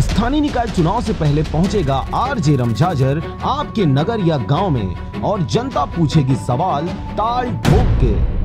स्थानीय निकाय चुनाव से पहले पहुंचेगा आरजे रमझाझर आपके नगर या गांव में और जनता पूछेगी सवाल ताल ठोक के।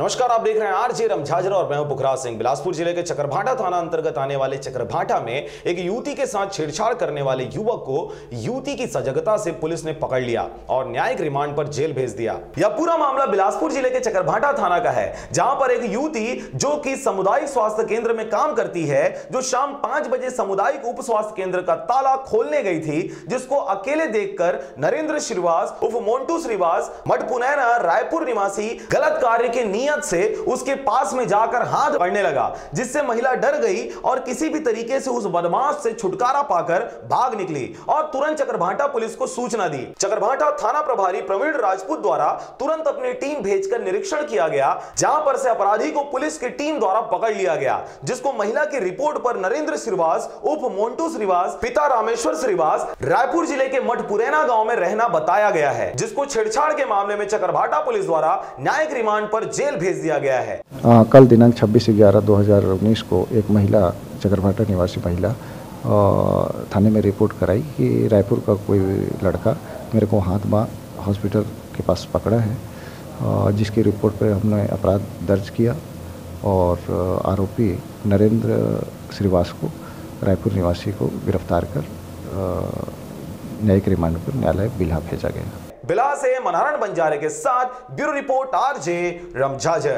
नमस्कार, आप देख रहे हैं आरजे रमझाझर और मैं बुखराज सिंह। बिलासपुर जिले के चकरभाटा थाना अंतर्गत आने वाले चकरभाटा में एक युवती के साथ छेड़छाड़ करने वाले युवक को युवती की सजगता से पुलिस ने पकड़ लिया और न्यायिक रिमांड पर जेल भेज दिया। यह पूरा मामला बिलासपुर जिले के चकरभाटा थाना का है, जहां पर एक युवती जो की सामुदायिक स्वास्थ्य केंद्र में काम करती है, जो शाम 5 बजे सामुदायिक उप स्वास्थ्य केंद्र का ताला खोलने गई थी, जिसको अकेले देखकर नरेंद्र श्रीवास्तव उर्फ मोंटू श्रीवास्तव मठपुरैना रायपुर निवासी गलत कार्य के से उसके पास में जाकर हाथ बढ़ने लगा, जिससे महिला डर गई और किसी भी तरीके से उस बदमाश से छुटकारा पाकर भाग निकली और तुरंत चकरभाटा पुलिस को सूचना दी। चकरभाटा थाना प्रभारी प्रवीण राजपूत द्वारा तुरंत अपनी टीम भेजकर निरीक्षण किया गया, जहां पर से अपराधी को पुलिस की टीम द्वारा पकड़ लिया गया, जिसको महिला की रिपोर्ट पर नरेंद्र श्रीवास्तव उप मोंटू श्रीवास्तव पिता रामेश्वर श्रीवास्तव रायपुर जिले के मठपुरैना गांव में रहना बताया गया है, जिसको छेड़छाड़ के मामले में चकरभाटा पुलिस द्वारा न्यायिक रिमांड पर जेल भेज दिया गया है। कल दिनांक 26/11/2019 को एक महिला, चकरभाटा निवासी महिला, थाने में रिपोर्ट कराई कि रायपुर का कोई लड़का मेरे को हाथमा हॉस्पिटल के पास पकड़ा है, जिसकी रिपोर्ट पर हमने अपराध दर्ज किया और आरोपी नरेंद्र श्रीवास्तव को, रायपुर निवासी को गिरफ्तार कर न्यायिक रिमांड पर न्यायालय बिल्हा भेजा गया। बिला से मनहरन बंजारे के साथ ब्यूरो रिपोर्ट आरजे रमझाझर।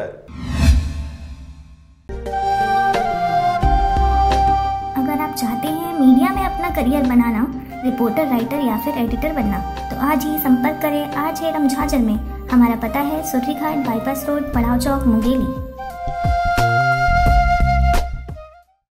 अगर आप चाहते हैं मीडिया में अपना करियर बनाना, रिपोर्टर, राइटर या फिर एडिटर बनना, तो आज ही संपर्क करें आरजे रमझाझर में। हमारा पता है सुश्री खान बाईपास रोड, पड़ाव चौक, मुंगेली।